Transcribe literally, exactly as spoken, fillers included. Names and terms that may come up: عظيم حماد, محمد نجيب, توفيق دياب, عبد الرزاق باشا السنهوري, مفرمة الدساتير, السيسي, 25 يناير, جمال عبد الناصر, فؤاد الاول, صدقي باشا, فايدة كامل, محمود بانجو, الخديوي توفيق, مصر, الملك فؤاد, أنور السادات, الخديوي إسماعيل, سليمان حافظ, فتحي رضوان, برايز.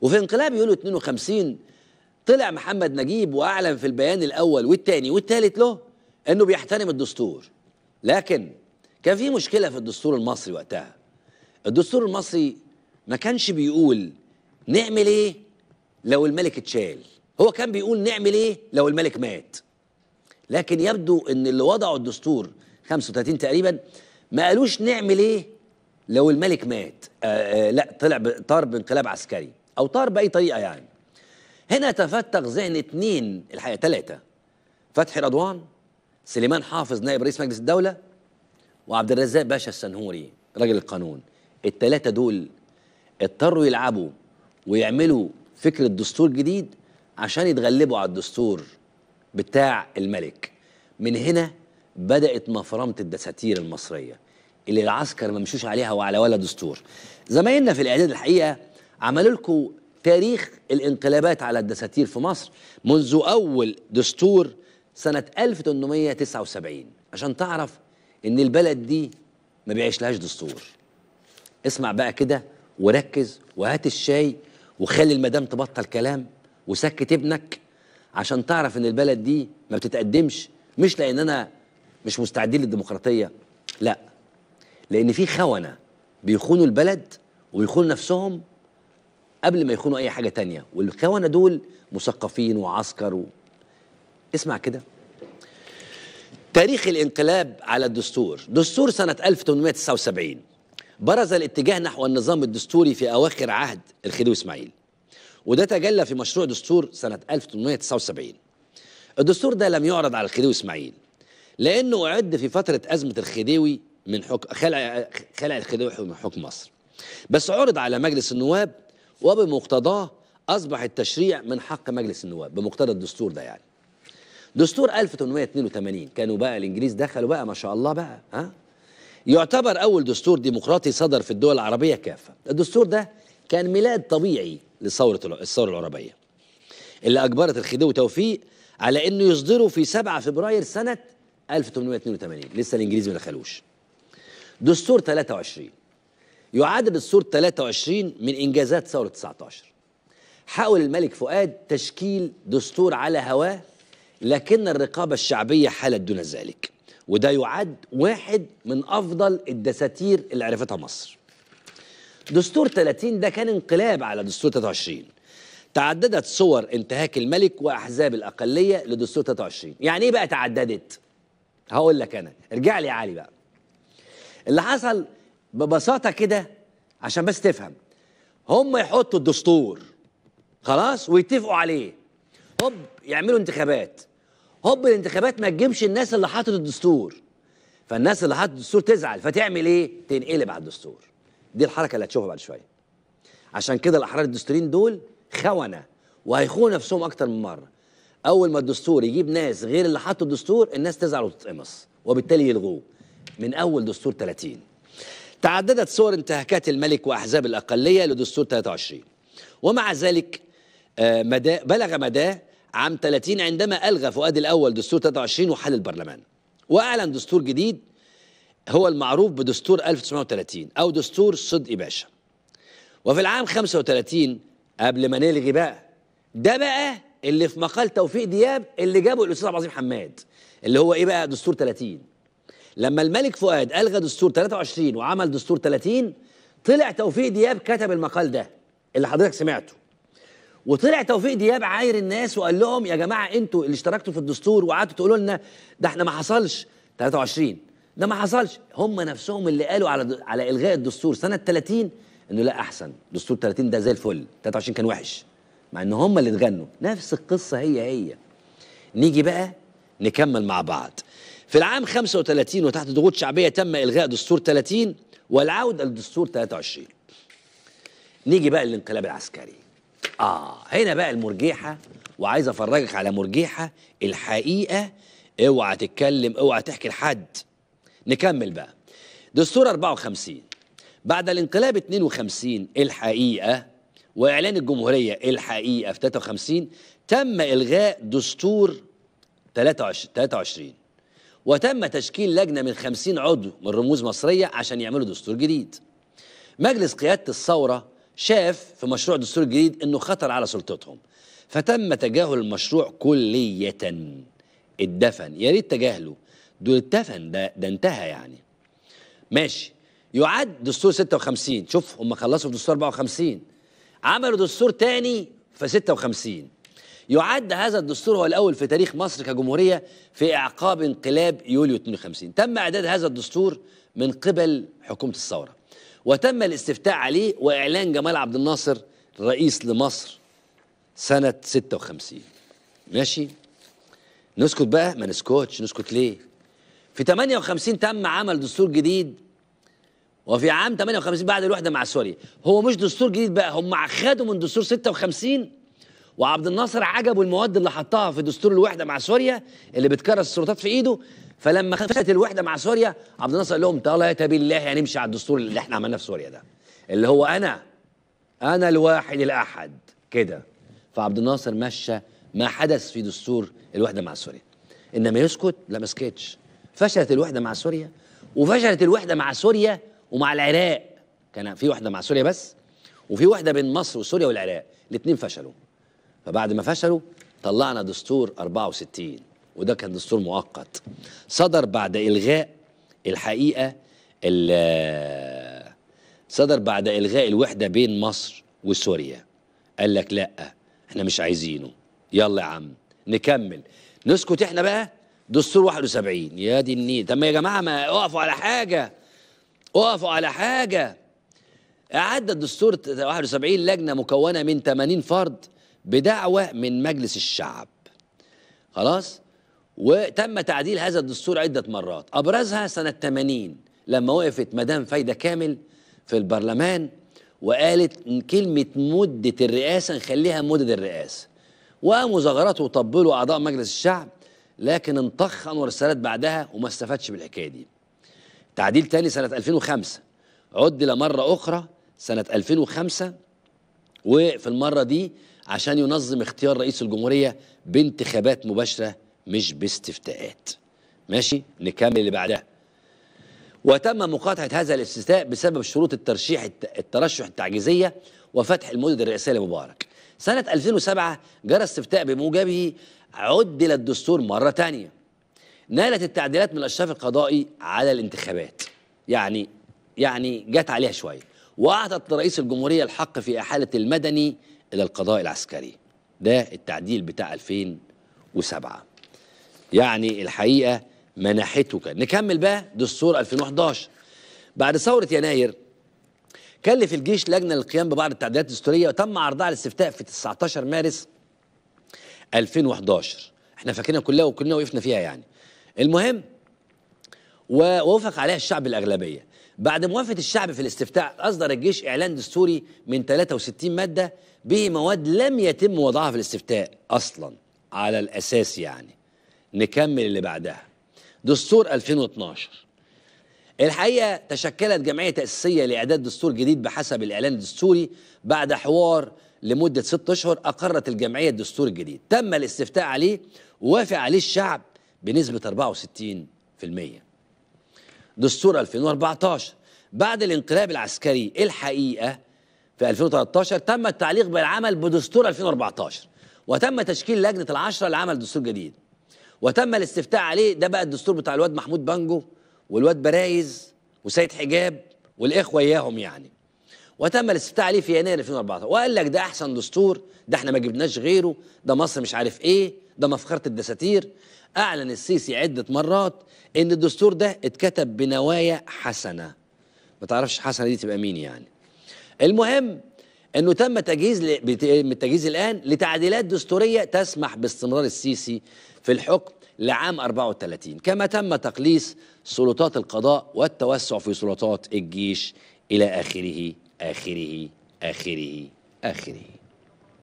وفي انقلاب يوليو اتنين وخمسين طلع محمد نجيب واعلن في البيان الاول والثاني والثالث له انه بيحترم الدستور، لكن كان في مشكله في الدستور المصري وقتها. الدستور المصري ما كانش بيقول نعمل ايه لو الملك اتشال، هو كان بيقول نعمل ايه لو الملك مات. لكن يبدو ان اللي وضعوا الدستور خمسة وتلاتين تقريبا ما قالوش نعمل ايه لو الملك مات، آآ آآ لا طلع طار بانقلاب عسكري او طار باي طريقه يعني. هنا تفتق ذهن اثنين الحقيقه ثلاثه، فتحي رضوان، سليمان حافظ نائب رئيس مجلس الدوله، وعبد الرزاق باشا السنهوري راجل القانون. الثلاثه دول اضطروا يلعبوا ويعملوا فكره دستور جديد عشان يتغلبوا على الدستور بتاع الملك. من هنا بدات مفرمه الدساتير المصريه اللي العسكر ما مشوش عليها وعلى ولا دستور. زمايلنا في الاعداد الحقيقه عملوا لكم تاريخ الانقلابات على الدساتير في مصر منذ اول دستور سنه ألف وتمنمية وتسعة وسبعين عشان تعرف ان البلد دي ما بيعيشلهاش دستور. اسمع بقى كده وركز وهات الشاي وخلي المدام تبطل كلام وسكت ابنك عشان تعرف ان البلد دي ما بتتقدمش، مش لاننا مش مستعدين للديمقراطيه، لا، لان في خونه بيخونوا البلد ويخونوا نفسهم قبل ما يخونوا اي حاجه تانية، والخونه دول مثقفين وعسكر و... اسمع كده تاريخ الانقلاب على الدستور. دستور سنه ألف وتمنمية وتسعة وسبعين برز الاتجاه نحو النظام الدستوري في اواخر عهد الخديوي اسماعيل، وده تجلى في مشروع دستور سنه ألف وتمنمية وتسعة وسبعين. الدستور ده لم يعرض على الخديوي اسماعيل لانه اعد في فتره ازمه الخديوي من حكم خلع خلع الخديوي من حكم مصر، بس عرض على مجلس النواب وبمقتضاه اصبح التشريع من حق مجلس النواب بمقتضى الدستور ده يعني. دستور ألف وتمنمية واتنين وتمانين كانوا بقى الانجليز دخلوا بقى ما شاء الله بقى، ها، يعتبر اول دستور ديمقراطي صدر في الدول العربيه كافه. الدستور ده كان ميلاد طبيعي لثوره الثوره العربيه اللي اجبرت الخديوي توفيق على انه يصدره في سبعة فبراير سنه ألف وتمنمية واتنين وتمانين، لسه الانجليز ما دخلوش. دستور تلاتة وعشرين يعادل دستور تلاتة وعشرين من انجازات ثوره تسعتاشر. حاول الملك فؤاد تشكيل دستور على هواه لكن الرقابه الشعبيه حالت دون ذلك، وده يعد واحد من افضل الدساتير اللي عرفتها مصر. دستور تلاتين ده كان انقلاب على دستور تلاتة وعشرين. تعددت صور انتهاك الملك واحزاب الاقليه لدستور تلاتة وعشرين. يعني ايه بقى تعددت؟ هقول لك انا، ارجع لي يا علي بقى. اللي حصل ببساطه كده عشان بس تفهم، هم يحطوا الدستور خلاص ويتفقوا عليه، هوب يعملوا انتخابات، هوب الانتخابات ما تجيبش الناس اللي حاطت الدستور، فالناس اللي حاطت الدستور تزعل، فتعمل ايه؟ تنقلب على الدستور. دي الحركه اللي هتشوفها بعد شويه. عشان كده الاحرار الدستوريين دول خونه وهيخونوا نفسهم اكتر من مره. اول ما الدستور يجيب ناس غير اللي حاطوا الدستور الناس تزعل وتتقمص وبالتالي يلغوه. من اول دستور تلاتين تعددت صور انتهاكات الملك واحزاب الاقليه لدستور تلاتة وعشرين، ومع ذلك مدى بلغ مداه عام تلاتين عندما الغى فؤاد الاول دستور تلاتة وعشرين وحل البرلمان، واعلن دستور جديد هو المعروف بدستور ألف وتسعمية وتلاتين او دستور صدقي باشا. وفي العام خمسة وتلاتين قبل ما نلغي بقى، ده بقى اللي في مقال توفيق دياب اللي جابه الاستاذ عظيم حماد، اللي هو ايه بقى؟ دستور تلاتين. لما الملك فؤاد الغى دستور تلاتة وعشرين وعمل دستور تلاتين، طلع توفيق دياب كتب المقال ده اللي حضرتك سمعته، وطلع توفيق دياب عاير الناس وقال لهم يا جماعه انتوا اللي اشتركتوا في الدستور وقعدتوا تقولوا لنا ده احنا ما حصلش تلاتة وعشرين، ده ما حصلش. هم نفسهم اللي قالوا على على الغاء الدستور سنه تلاتين انه لا احسن، دستور تلاتين ده زي الفل، تلاتة وعشرين كان وحش، مع ان هم اللي اتغنوا. نفس القصه هي هي. نيجي بقى نكمل مع بعض. في العام خمسة وتلاتين وتحت ضغوط شعبيه تم الغاء دستور تلاتين والعوده لدستور تلاتة وعشرين. نيجي بقى للانقلاب العسكري. اه هنا بقى المرجيحه، وعايز افرجك على مرجيحه الحقيقه، اوعى تتكلم اوعى تحكي لحد. نكمل بقى دستور أربعة وخمسين بعد الانقلاب اتنين وخمسين الحقيقه واعلان الجمهوريه الحقيقه في تلاتة وخمسين تم الغاء دستور تلاتة وعشرين وتم تشكيل لجنه من خمسين عضو من رموز مصريه عشان يعملوا دستور جديد. مجلس قياده الثوره شاف في مشروع الدستور الجديد انه خطر على سلطتهم، فتم تجاهل المشروع كلية، اتدفن. يا ريت تجاهله، دول اتدفن، ده ده انتهى يعني. ماشي، يعاد دستور ستة وخمسين، شوف هم خلصوا في دستور أربعة وخمسين، عملوا دستور تاني في ستة وخمسين. يعد هذا الدستور هو الأول في تاريخ مصر كجمهورية في إعقاب انقلاب يوليو اثنين وخمسين. تم إعداد هذا الدستور من قبل حكومة الثورة، وتم الاستفتاء عليه وإعلان جمال عبد الناصر رئيس لمصر سنة ستة وخمسين. ماشي؟ نسكت بقى؟ ما نسكتش، نسكت ليه؟ في ثمانية وخمسين تم عمل دستور جديد، وفي عام ثمانية وخمسين بعد الوحدة مع سوريا. هو مش دستور جديد بقى، هم أخدوا من دستور ستة وخمسين، وعبد الناصر عجبه المواد اللي حطها في دستور الوحدة مع سوريا اللي بتكرس السلطات في إيده. فلما خلصت الوحدة مع سوريا عبد الناصر قال لهم طلعت بالله هنمشي على الدستور اللي احنا عملناه في سوريا ده، اللي هو أنا أنا الواحد الأحد كده. فعبد الناصر مشى ما حدث في دستور الوحدة مع سوريا، إنما يسكت لا ما سكتش. فشلت الوحدة مع سوريا، وفشلت الوحدة مع سوريا ومع العراق. كان في وحدة مع سوريا بس، وفي وحدة بين مصر وسوريا والعراق، الاتنين فشلوا. فبعد ما فشلوا طلعنا دستور أربعة وستين، وده كان دستور مؤقت صدر بعد إلغاء الحقيقة صدر بعد إلغاء الوحدة بين مصر وسوريا. قال لك لأ احنا مش عايزينه، يلا يا عم نكمل. نسكت احنا بقى دستور واحد وسبعين. يا دي النيل، طب يا جماعة ما اقفوا على حاجة، اقفوا على حاجة. أعد الدستور واحد وسبعين لجنة مكونة من ثمانين فرد بدعوة من مجلس الشعب، خلاص؟ وتم تعديل هذا الدستور عدة مرات، أبرزها سنة ثمانين لما وقفت مدام فايدة كامل في البرلمان وقالت إن كلمة مدة الرئاسة نخليها مدة الرئاسة، وقاموا زغرته وطبلوا أعضاء مجلس الشعب، لكن انطخ أنور السادات بعدها وما استفادش بالحكاية دي. تعديل تاني سنة ألفين وخمسة، عدل مرة أخرى سنة ألفين وخمسة، وفي المرة دي عشان ينظم اختيار رئيس الجمهورية بانتخابات مباشرة مش باستفتاءات. ماشي؟ نكمل اللي بعدها. وتم مقاطعة هذا الاستفتاء بسبب شروط الترشيح الترشح التعجيزية وفتح المدد الرئاسية لمبارك. سنة ألفين وسبعة جرى استفتاء بموجبه عدل الدستور مرة تانية. نالت التعديلات من الأشراف القضائي على الانتخابات. يعني يعني جت عليها شوية. وأعطت رئيس الجمهورية الحق في إحالة المدني إلى القضاء العسكري. ده التعديل بتاع ألفين وسبعة. يعني الحقيقة منحته. كان نكمل بقى دستور ألفين وأحد عشر. بعد ثورة يناير كلف الجيش لجنة للقيام ببعض التعديلات الدستورية، وتم عرضها على الاستفتاء في تسعة عشر مارس ألفين وأحد عشر. احنا فاكرينها كلها وكلنا وقفنا فيها يعني. المهم ووافق عليها الشعب الأغلبية. بعد موافقة الشعب في الاستفتاء أصدر الجيش إعلان دستوري من ثلاثة وستين مادة به مواد لم يتم وضعها في الاستفتاء أصلا على الأساس يعني. نكمل اللي بعدها. دستور ألفين واثناشر. الحقيقة تشكلت جمعية تأسيسية لإعداد دستور جديد بحسب الإعلان الدستوري بعد حوار لمدة ست أشهر. أقرت الجمعية الدستور الجديد، تم الاستفتاء عليه ووافق عليه الشعب بنسبة أربعة وستين بالمية. دستور ألفين وأربعتاشر. بعد الانقلاب العسكري الحقيقة في ألفين وثلاثتاشر تم التعليق بالعمل بدستور ألفين وأربعتاشر، وتم تشكيل لجنة العشرة لعمل دستور جديد، وتم الاستفتاء عليه. ده بقى الدستور بتاع الواد محمود بانجو والواد برايز وسيد حجاب والإخوة إياهم يعني. وتم الاستفتاء عليه في يناير ألفين وأربعتاشر، وقال لك ده أحسن دستور، ده إحنا ما جبناش غيره، ده مصر مش عارف إيه، ده مفخرة الدساتير. أعلن السيسي عدة مرات إن الدستور ده اتكتب بنوايا حسنة، ما تعرفش حسنة دي تبقى مين يعني. المهم انه تم تجهيز التجهيز الان لتعديلات دستوريه تسمح باستمرار السيسي في الحكم لعام أربعة وثلاثين، كما تم تقليص سلطات القضاء والتوسع في سلطات الجيش الى اخره اخره اخره اخره.